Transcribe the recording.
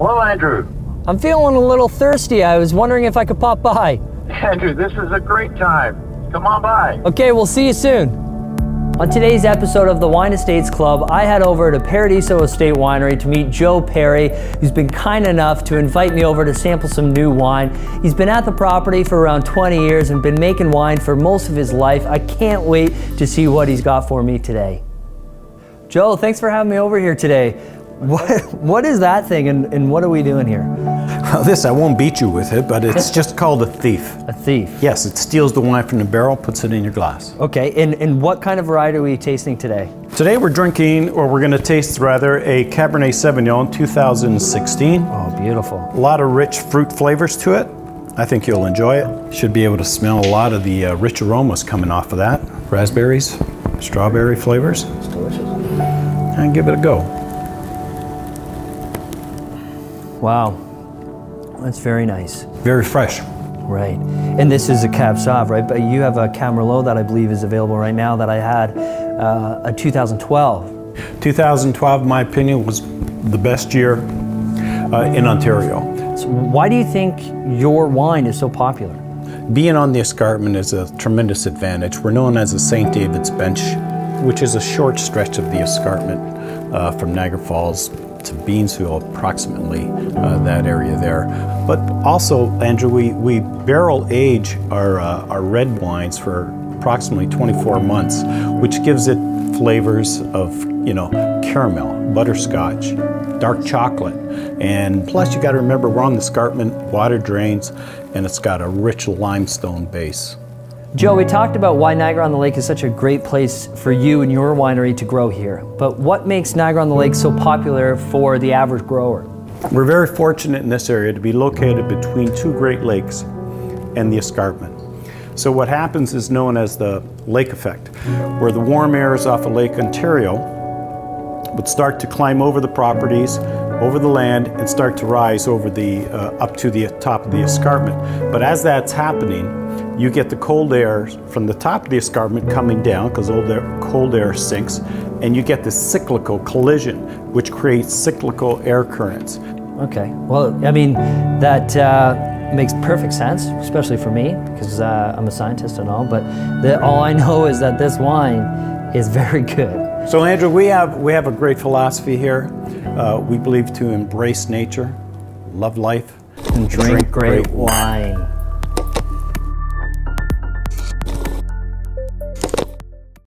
Hello, Andrew. I'm feeling a little thirsty. I was wondering if I could pop by. Andrew, this is a great time. Come on by. Okay, we'll see you soon. On today's episode of the Wine Estates Club, I head over to Perridiso Estate Winery to meet Joe Perry, who's been kind enough to invite me over to sample some new wine. He's been at the property for around 20 years and been making wine for most of his life. I can't wait to see what he's got for me today. Joe, thanks for having me over here today. What is that thing and what are we doing here? Well, this, I won't beat you with it, but it's just called a thief. A thief? Yes, it steals the wine from the barrel, puts it in your glass. Okay, and what kind of variety are we tasting today? Today we're drinking, or we're going to taste rather, a Cabernet Sauvignon 2016. Oh, beautiful. A lot of rich fruit flavors to it. I think you'll enjoy it. Should be able to smell a lot of the rich aromas coming off of that. Raspberries, strawberry flavors. It's delicious. And give it a go. Wow, that's very nice. Very fresh. Right, and this is a Cab Sauv, right? But you have a Camerlot that I believe is available right now that I had, a 2012. 2012, in my opinion, was the best year in Ontario. So why do you think your wine is so popular? Being on the escarpment is a tremendous advantage. We're known as the St. David's Bench, which is a short stretch of the escarpment from Niagara Falls to Beansville, approximately that area there. But also, Andrew, we barrel age our red wines for approximately 24 months, which gives it flavors of, you know, caramel, butterscotch, dark chocolate, and plus you got to remember we're on the escarpment, water drains, and it's got a rich limestone base. Joe, we talked about why Niagara-on-the-Lake is such a great place for you and your winery to grow here, but what makes Niagara-on-the-Lake so popular for the average grower? We're very fortunate in this area to be located between two great lakes and the escarpment. So what happens is known as the lake effect, where the warm airs off of Lake Ontario would start to climb over the properties, over the land, and start to rise over the, up to the top of the escarpment. But as that's happening, you get the cold air from the top of the escarpment coming down, because all the cold air sinks, and you get this cyclical collision, which creates cyclical air currents. Okay, well, I mean, that makes perfect sense, especially for me, because I'm a scientist and all, but all I know is that this wine is very good. So Andrew, we have a great philosophy here. We believe to embrace nature, love life, and drink great wine.